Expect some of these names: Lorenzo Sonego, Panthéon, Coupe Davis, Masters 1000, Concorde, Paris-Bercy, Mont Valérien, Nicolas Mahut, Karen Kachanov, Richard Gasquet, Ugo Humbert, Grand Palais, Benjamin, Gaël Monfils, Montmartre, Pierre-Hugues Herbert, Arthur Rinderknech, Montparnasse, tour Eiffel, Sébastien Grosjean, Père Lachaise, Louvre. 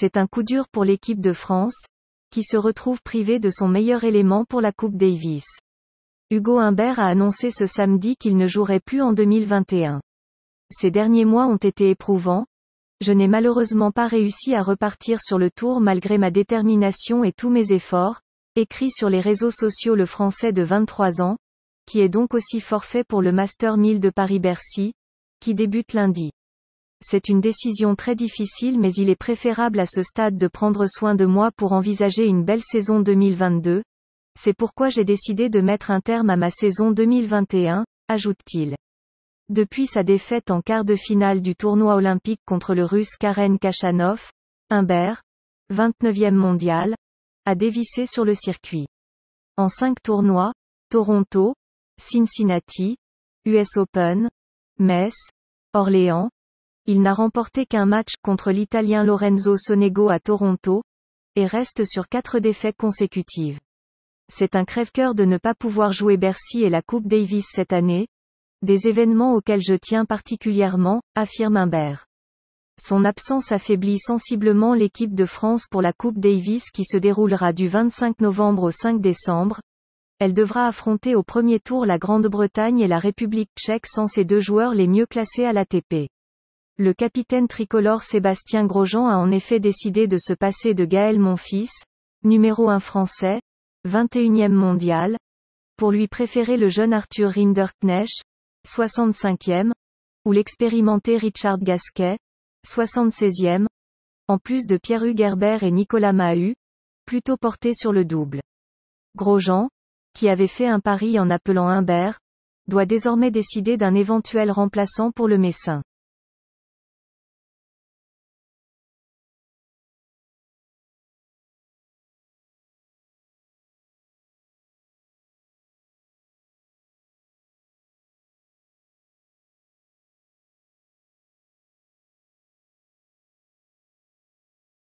C'est un coup dur pour l'équipe de France, qui se retrouve privée de son meilleur élément pour la Coupe Davis. Ugo Humbert a annoncé ce samedi qu'il ne jouerait plus en 2021. Ces derniers mois ont été éprouvants. Je n'ai malheureusement pas réussi à repartir sur le tour malgré ma détermination et tous mes efforts, écrit sur les réseaux sociaux le Français de 23 ans, qui est donc aussi forfait pour le Masters 1000 de Paris-Bercy, qui débute lundi. C'est une décision très difficile mais il est préférable à ce stade de prendre soin de moi pour envisager une belle saison 2022. C'est pourquoi j'ai décidé de mettre un terme à ma saison 2021, ajoute-t-il. Depuis sa défaite en quart de finale du tournoi olympique contre le Russe Karen Kachanov, Humbert, 29e mondial, a dévissé sur le circuit. En 5 tournois, Toronto, Cincinnati, US Open, Metz, Orléans, il n'a remporté qu'un match contre l'Italien Lorenzo Sonego à Toronto, et reste sur 4 défaites consécutives. C'est un crève-cœur de ne pas pouvoir jouer Bercy et la Coupe Davis cette année, des événements auxquels je tiens particulièrement, affirme Humbert. Son absence affaiblit sensiblement l'équipe de France pour la Coupe Davis qui se déroulera du 25 novembre au 5 décembre. Elle devra affronter au premier tour la Grande-Bretagne et la République tchèque sans ses deux joueurs les mieux classés à l'ATP. Le capitaine tricolore Sébastien Grosjean a en effet décidé de se passer de Gaël Monfils, numéro 1 français, 21e mondial, pour lui préférer le jeune Arthur Rinderknech, 65e, ou l'expérimenté Richard Gasquet, 76e, en plus de Pierre-Hugues Herbert et Nicolas Mahut, plutôt portés sur le double. Grosjean, qui avait fait un pari en appelant Humbert, doit désormais décider d'un éventuel remplaçant pour le Messin.